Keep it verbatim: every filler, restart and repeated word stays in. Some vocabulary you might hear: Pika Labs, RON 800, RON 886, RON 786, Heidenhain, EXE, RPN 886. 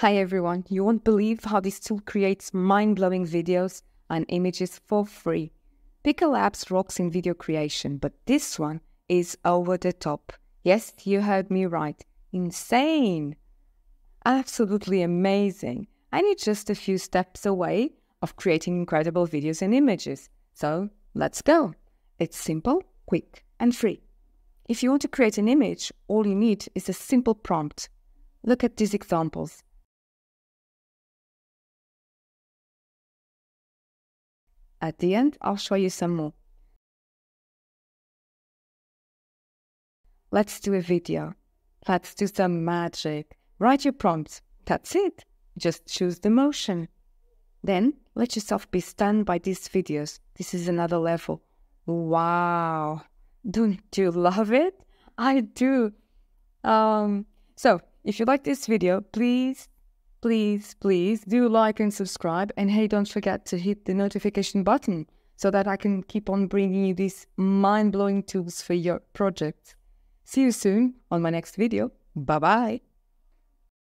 Hi everyone, you won't believe how this tool creates mind-blowing videos and images for free. Pika Labs rocks in video creation, but this one is over the top. Yes, you heard me right. Insane! Absolutely amazing! And it's just a few steps away of creating incredible videos and images. So, let's go! It's simple, quick and free. If you want to create an image, all you need is a simple prompt. Look at these examples. At the end, I'll show you some more. Let's do a video. Let's do some magic. Write your prompts. That's it. Just choose the motion. Then, let yourself be stunned by these videos. This is another level. Wow! Don't you love it? I do! Um, so, if you like this video, please... Please, please do like and subscribe, and hey, don't forget to hit the notification button so that I can keep on bringing you these mind-blowing tools for your project. See you soon on my next video. Bye-bye.